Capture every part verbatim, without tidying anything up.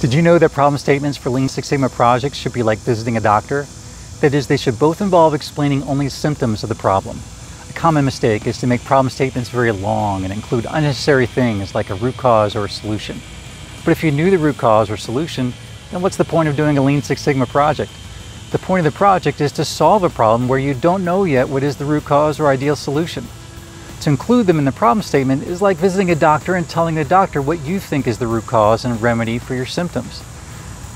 Did you know that problem statements for Lean Six Sigma projects should be like visiting a doctor? That is, they should both involve explaining only symptoms of the problem. A common mistake is to make problem statements very long and include unnecessary things like a root cause or a solution. But if you knew the root cause or solution, then what's the point of doing a Lean Six Sigma project? The point of the project is to solve a problem where you don't know yet what is the root cause or ideal solution. To include them in the problem statement is like visiting a doctor and telling the doctor what you think is the root cause and remedy for your symptoms.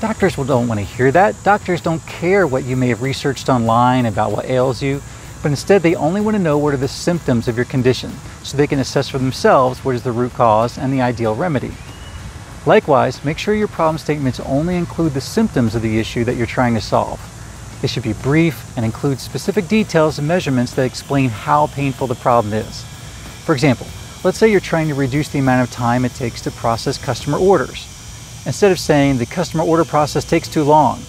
Doctors don't want to hear that. Doctors don't care what you may have researched online about what ails you, but instead they only want to know what are the symptoms of your condition so they can assess for themselves what is the root cause and the ideal remedy. Likewise, make sure your problem statements only include the symptoms of the issue that you're trying to solve. They should be brief and include specific details and measurements that explain how painful the problem is. For example, let's say you're trying to reduce the amount of time it takes to process customer orders. Instead of saying the customer order process takes too long,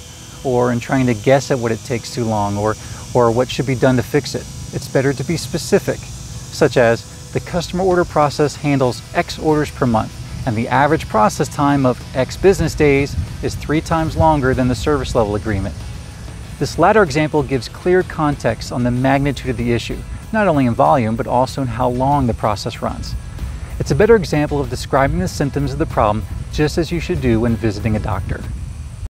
or in trying to guess at what it takes too long, or, or what should be done to fix it, it's better to be specific, such as the customer order process handles X orders per month, and the average process time of X business days is three times longer than the service level agreement. This latter example gives clear context on the magnitude of the issue, not only in volume, but also in how long the process runs. It's a better example of describing the symptoms of the problem, just as you should do when visiting a doctor.